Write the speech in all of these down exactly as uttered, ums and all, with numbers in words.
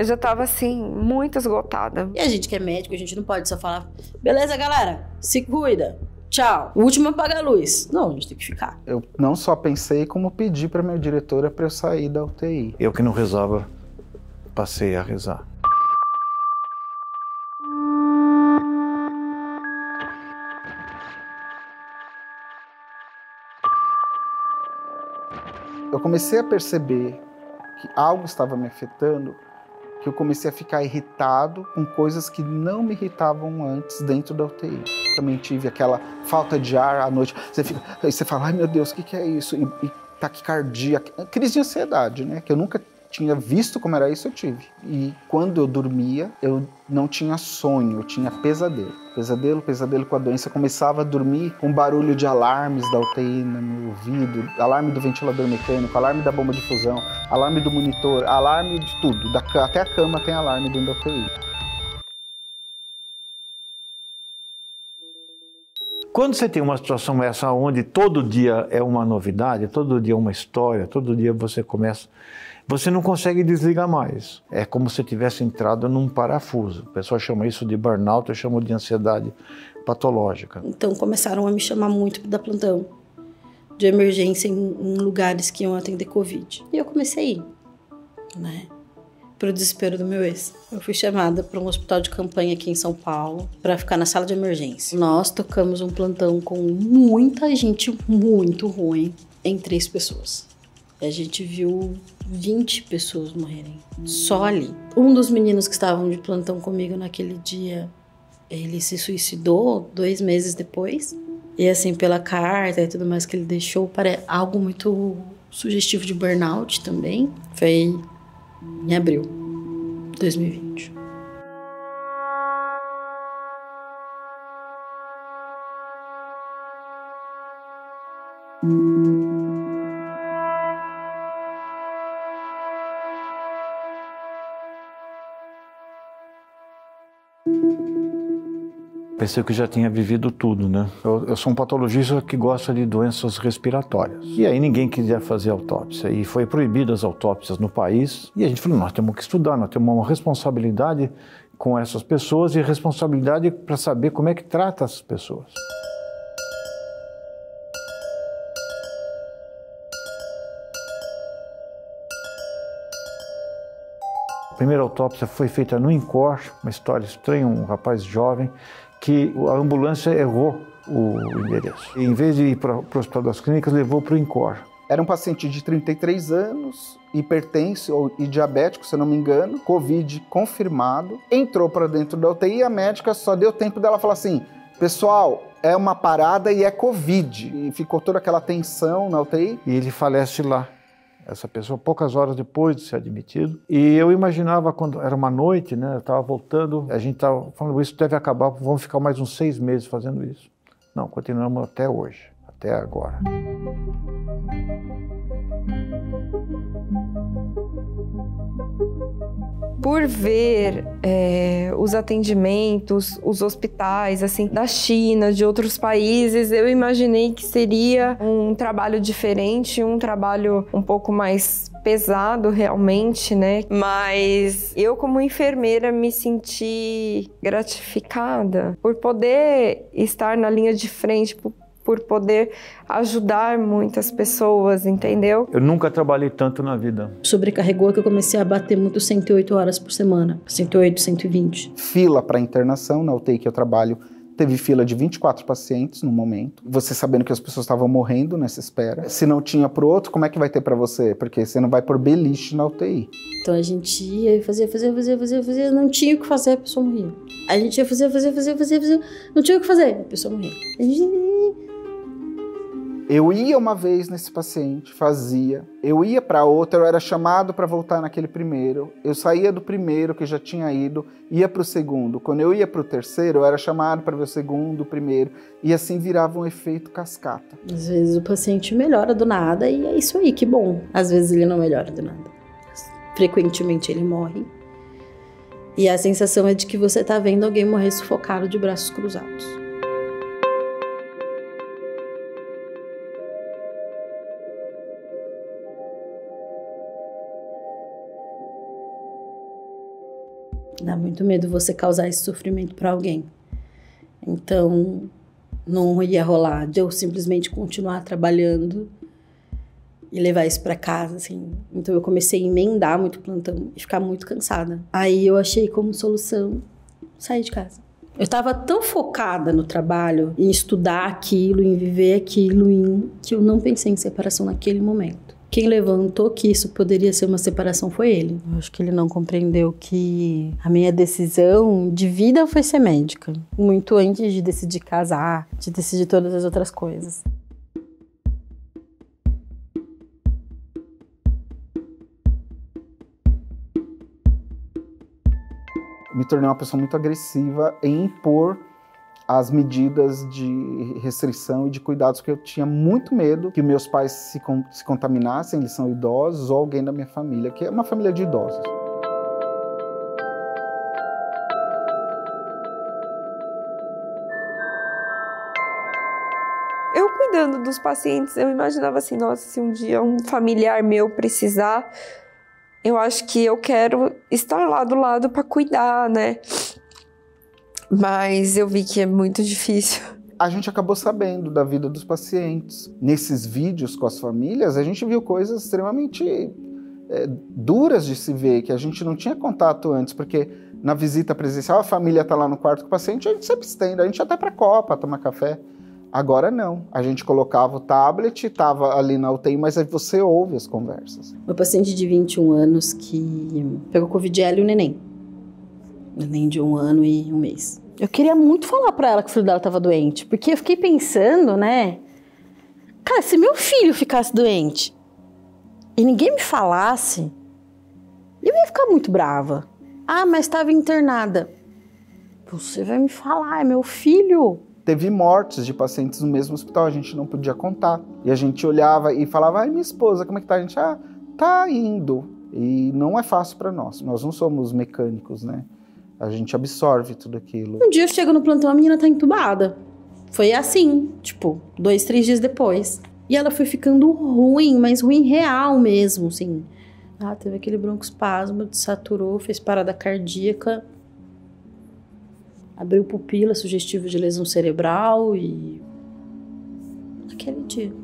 Eu já tava assim, muito esgotada. E a gente que é médico, a gente não pode só falar, beleza, galera, se cuida, tchau, o último apaga a luz. Não, a gente tem que ficar. Eu não só pensei, como pedi pra minha diretora pra eu sair da U T I. Eu que não rezava, passei a rezar. Eu comecei a perceber que algo estava me afetando, que eu comecei a ficar irritado com coisas que não me irritavam antes dentro da U T I. Também tive aquela falta de ar à noite. Você fica, aí você fala, ai meu Deus, o que, que é isso? E, e taquicardia, crise de ansiedade, né? Que eu nunca tinha visto como era isso, eu tive. E quando eu dormia, eu não tinha sonho, eu tinha pesadelo. Pesadelo, pesadelo com a doença. Eu começava a dormir com barulho de alarmes da U T I no meu ouvido, alarme do ventilador mecânico, alarme da bomba de fusão, alarme do monitor, alarme de tudo. Da, até a cama tem alarme dentro da U T I. Quando você tem uma situação essa onde todo dia é uma novidade, todo dia é uma história, todo dia você começa... Você não consegue desligar mais. É como se tivesse entrado num parafuso. O pessoal chama isso de burnout, eu chamo de ansiedade patológica. Então começaram a me chamar muito da plantão de emergência em, em lugares que iam atender Covid. E eu comecei a ir, né? Pro desespero do meu ex. Eu fui chamada para um hospital de campanha aqui em São Paulo para ficar na sala de emergência. Nós tocamos um plantão com muita gente muito ruim em três pessoas. A gente viu vinte pessoas morrerem, só ali. Um dos meninos que estavam de plantão comigo naquele dia, ele se suicidou dois meses depois. E assim, pela carta e tudo mais que ele deixou, parece algo muito sugestivo de burnout também. Foi em abril de dois mil e vinte. Pensei que já tinha vivido tudo, né? Eu, eu sou um patologista que gosta de doenças respiratórias. E aí ninguém queria fazer autópsia. E foi proibido as autópsias no país. E a gente falou, nós temos que estudar, nós temos uma responsabilidade com essas pessoas e responsabilidade para saber como é que trata essas pessoas. A primeira autópsia foi feita no Incor, uma história estranha, um rapaz jovem, que a ambulância errou o endereço. E, em vez de ir para o Hospital das Clínicas, levou para o Incor. Era um paciente de trinta e três anos, hipertenso ou, e diabético, se eu não me engano, Covid confirmado, entrou para dentro da U T I e a médica só deu tempo dela falar assim, pessoal, é uma parada e é Covid. E ficou toda aquela tensão na U T I. E ele falece lá. Essa pessoa, poucas horas depois de ser admitido. E eu imaginava, quando era uma noite, né, eu estava voltando, a gente estava falando, isso deve acabar, vamos ficar mais uns seis meses fazendo isso. Não, continuamos até hoje, até agora. Por ver é, os atendimentos, os hospitais, assim, da China, de outros países, eu imaginei que seria um trabalho diferente, um trabalho um pouco mais pesado realmente, né? Mas eu, como enfermeira, me senti gratificada por poder estar na linha de frente, por por poder ajudar muitas pessoas, entendeu? Eu nunca trabalhei tanto na vida. Sobrecarregou que eu comecei a bater muito cento e oito horas por semana. cento e oito, cento e vinte. Fila para internação, na U T I que eu trabalho, teve fila de vinte e quatro pacientes no momento. Você sabendo que as pessoas estavam morrendo nessa espera. Se não tinha para o outro, como é que vai ter para você? Porque você não vai por beliche na U T I. Então a gente ia fazer, fazer, fazer, fazer, fazer, não tinha o que fazer, a pessoa morria. A gente ia fazer, fazer, fazer, fazer, fazer, não tinha o que fazer, a pessoa morria. A gente... Eu ia uma vez nesse paciente, fazia. Eu ia para outra, eu era chamado para voltar naquele primeiro. Eu saía do primeiro, que já tinha ido, ia para o segundo. Quando eu ia para o terceiro, eu era chamado para ver o segundo, o primeiro. E assim virava um efeito cascata. Às vezes o paciente melhora do nada e é isso aí, que bom. Às vezes ele não melhora do nada. Frequentemente ele morre. E a sensação é de que você está vendo alguém morrer sufocado de braços cruzados. Dá muito medo você causar esse sofrimento para alguém. Então, não ia rolar de eu simplesmente continuar trabalhando e levar isso para casa, assim. Então, eu comecei a emendar muito plantão e ficar muito cansada. Aí, eu achei como solução sair de casa. Eu estava tão focada no trabalho, em estudar aquilo, em viver aquilo, em... que eu não pensei em separação naquele momento. Quem levantou que isso poderia ser uma separação foi ele. Eu acho que ele não compreendeu que a minha decisão de vida foi ser médica. Muito antes de decidir casar, de decidir todas as outras coisas. Me tornei uma pessoa muito agressiva em impor as medidas de restrição e de cuidados, que eu tinha muito medo que meus pais se, con se contaminassem, eles são idosos, ou alguém da minha família, que é uma família de idosos. Eu cuidando dos pacientes, eu imaginava assim, nossa, se um dia um familiar meu precisar, eu acho que eu quero estar lá do lado para cuidar, né? Mas eu vi que é muito difícil. A gente acabou sabendo da vida dos pacientes. Nesses vídeos com as famílias, a gente viu coisas extremamente é, duras de se ver, que a gente não tinha contato antes, porque na visita presencial a família está lá no quarto com o paciente, a gente sempre estende, a gente ia até para a copa tomar café. Agora não. A gente colocava o tablet, estava ali na U T I, mas aí você ouve as conversas. Uma paciente de vinte e um anos que pegou Covid-L e o neném. Neném de um ano e um mês. Eu queria muito falar pra ela que o filho dela tava doente, porque eu fiquei pensando, né? Cara, se meu filho ficasse doente e ninguém me falasse, eu ia ficar muito brava. Ah, mas estava internada. Você vai me falar, é meu filho. Teve mortes de pacientes no mesmo hospital, a gente não podia contar. E a gente olhava e falava, ai, minha esposa, como é que tá? A gente, ah, tá indo. E não é fácil pra nós, nós não somos mecânicos, né? A gente absorve tudo aquilo. Um dia eu chego no plantão, a menina tá entubada. Foi assim, tipo, dois, três dias depois. E ela foi ficando ruim, mas ruim real mesmo, assim. Ah, teve aquele broncoespasmo, desaturou, fez parada cardíaca. Abriu pupila, sugestivo de lesão cerebral e... Naquele dia.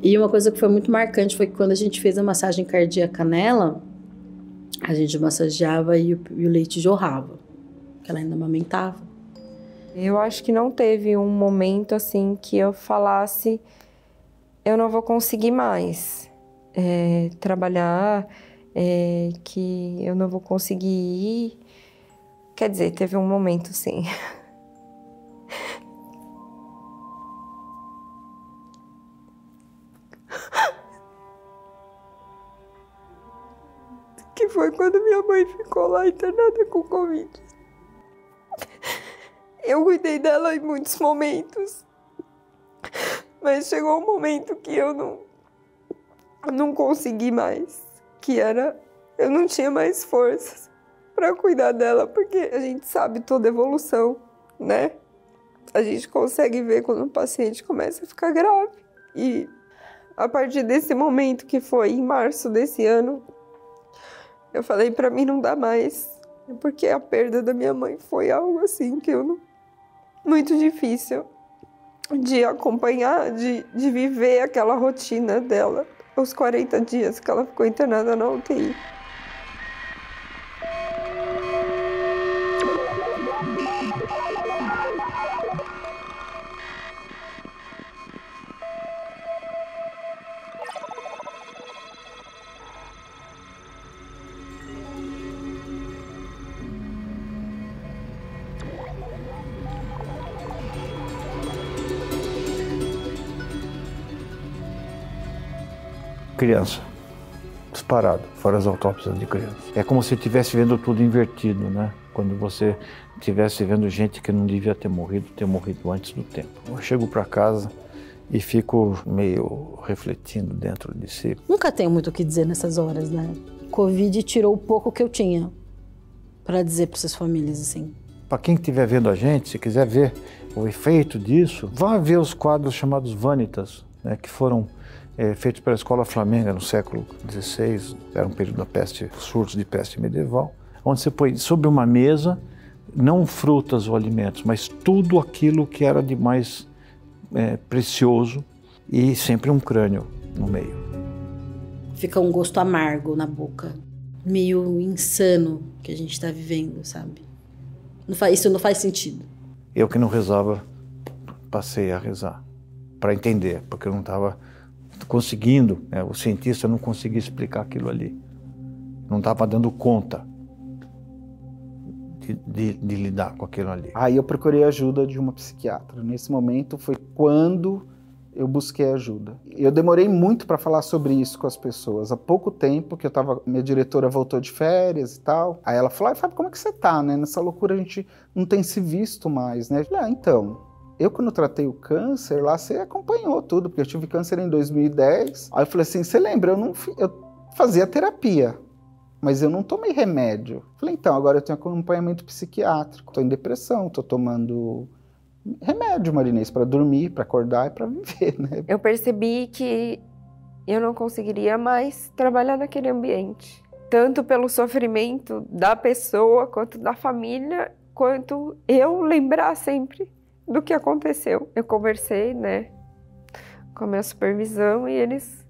E uma coisa que foi muito marcante foi que quando a gente fez a massagem cardíaca nela... A gente massageava e o, e o leite jorrava, porque ela ainda amamentava. Eu acho que não teve um momento assim que eu falasse, eu não vou conseguir mais é, trabalhar, é, que eu não vou conseguir ir. Quer dizer, teve um momento sim. Que foi quando minha mãe ficou lá internada com Covid. Eu cuidei dela em muitos momentos, mas chegou um momento que eu não, não consegui mais, que era, eu não tinha mais forças para cuidar dela, porque a gente sabe toda a evolução, né? A gente consegue ver quando um paciente começa a ficar grave. E a partir desse momento, que foi em março desse ano, eu falei, pra mim não dá mais, porque a perda da minha mãe foi algo assim que eu não... muito difícil de acompanhar, de, de viver aquela rotina dela, os quarenta dias que ela ficou internada na U T I. Criança, disparado, fora as autópsias de criança. É como se estivesse vendo tudo invertido, né? Quando você estivesse vendo gente que não devia ter morrido, ter morrido antes do tempo. Eu chego para casa e fico meio refletindo dentro de si. Nunca tenho muito o que dizer nessas horas, né? Covid tirou o pouco que eu tinha para dizer para essas famílias, assim. Para quem estiver vendo a gente, se quiser ver o efeito disso, vá ver os quadros chamados Vanitas, né? Que foram... É, feito pela Escola Flamenga no século dezesseis, era um período da peste, surto de peste medieval, onde você põe sobre uma mesa, não frutas ou alimentos, mas tudo aquilo que era de mais é, precioso, e sempre um crânio no meio. Fica um gosto amargo na boca, meio insano que a gente está vivendo, sabe? Não faz, isso não faz sentido. Eu que não rezava, passei a rezar para entender, porque eu não estava conseguindo, né? O cientista não conseguia explicar aquilo ali. Não estava dando conta de, de, de lidar com aquilo ali. Aí eu procurei a ajuda de uma psiquiatra. Nesse momento foi quando eu busquei ajuda. Eu demorei muito para falar sobre isso com as pessoas. Há pouco tempo que eu tava, minha diretora voltou de férias e tal. Aí ela falou: "Ai, Fábio, como é que você tá, né? Nessa loucura a gente não tem se visto mais, né?" Eu falei: "Ah, então, eu quando tratei o câncer lá, você acompanhou tudo, porque eu tive câncer em dois mil e dez. Aí eu falei assim: "Você lembra? Eu não fi, eu fazia terapia, mas eu não tomei remédio." Eu falei: "Então, agora eu tenho acompanhamento psiquiátrico. Tô em depressão, tô tomando remédio, Marinês, para dormir, para acordar e para viver, né?" Eu percebi que eu não conseguiria mais trabalhar naquele ambiente, tanto pelo sofrimento da pessoa, quanto da família, quanto eu lembrar sempre do que aconteceu. Eu conversei, né, com a minha supervisão e eles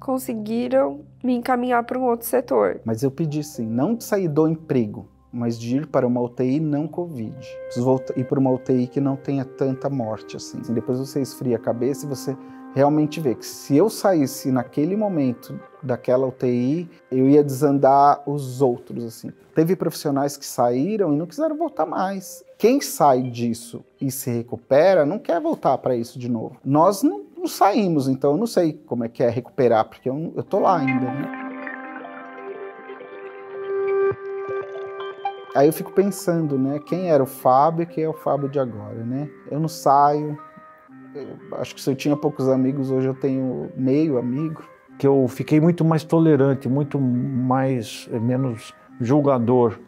conseguiram me encaminhar para um outro setor. Mas eu pedi sim, não de sair do emprego, mas de ir para uma U T I não Covid. Preciso voltar, ir para uma U T I que não tenha tanta morte, assim. Assim, depois você esfria a cabeça e você realmente vê que se eu saísse naquele momento daquela U T I, eu ia desandar os outros, assim. Teve profissionais que saíram e não quiseram voltar mais. Quem sai disso e se recupera não quer voltar para isso de novo. Nós não, não saímos, então eu não sei como é que é recuperar, porque eu, eu tô lá ainda, né? Aí eu fico pensando, né, quem era o Fábio e quem é o Fábio de agora, né? Eu não saio, eu acho que se eu tinha poucos amigos, hoje eu tenho meio amigo. Que eu fiquei muito mais tolerante, muito mais, menos julgador,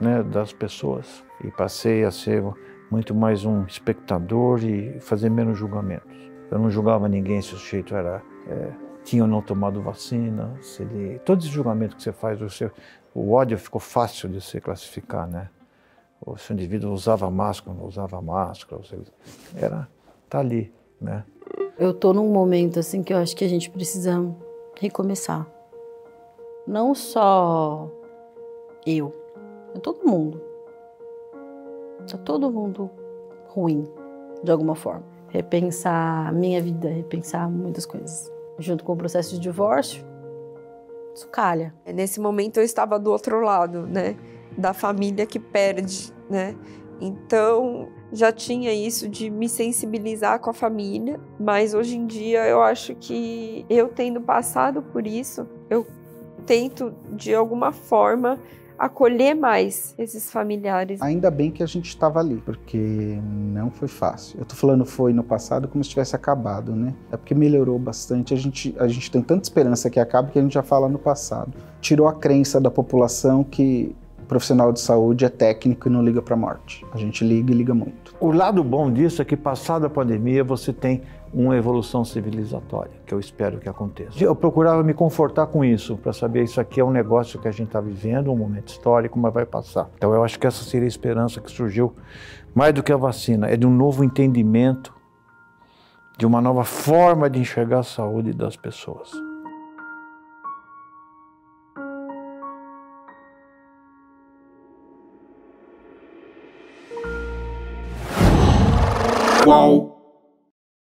né, das pessoas. E passei a ser muito mais um espectador e fazer menos julgamentos. Eu não julgava ninguém se o sujeito era... É, tinha ou não tomado vacina, se ele... Todos os julgamentos que você faz, você... o ódio ficou fácil de se classificar, né? Ou se o indivíduo usava máscara, não usava máscara, ou se... era... tá ali, né? Eu tô num momento, assim, que eu acho que a gente precisa recomeçar. Não só eu, é todo mundo. Tá todo mundo ruim, de alguma forma. Repensar a minha vida, repensar muitas coisas. Junto com o processo de divórcio, isso calha. Nesse momento eu estava do outro lado, né? Da família que perde, né? Então já tinha isso de me sensibilizar com a família, mas hoje em dia eu acho que eu tendo passado por isso, eu tento de alguma forma acolher mais esses familiares. Ainda bem que a gente estava ali, porque não foi fácil. Eu tô falando foi no passado como se tivesse acabado, né? É porque melhorou bastante. A gente, a gente tem tanta esperança que acabe que a gente já fala no passado. Tirou a crença da população que o profissional de saúde é técnico e não liga para a morte. A gente liga e liga muito. O lado bom disso é que, passada a pandemia, você tem uma evolução civilizatória, que eu espero que aconteça. Eu procurava me confortar com isso, para saber isso aqui é um negócio que a gente está vivendo, um momento histórico, mas vai passar. Então eu acho que essa seria a esperança que surgiu, mais do que a vacina, é de um novo entendimento, de uma nova forma de enxergar a saúde das pessoas. Qual?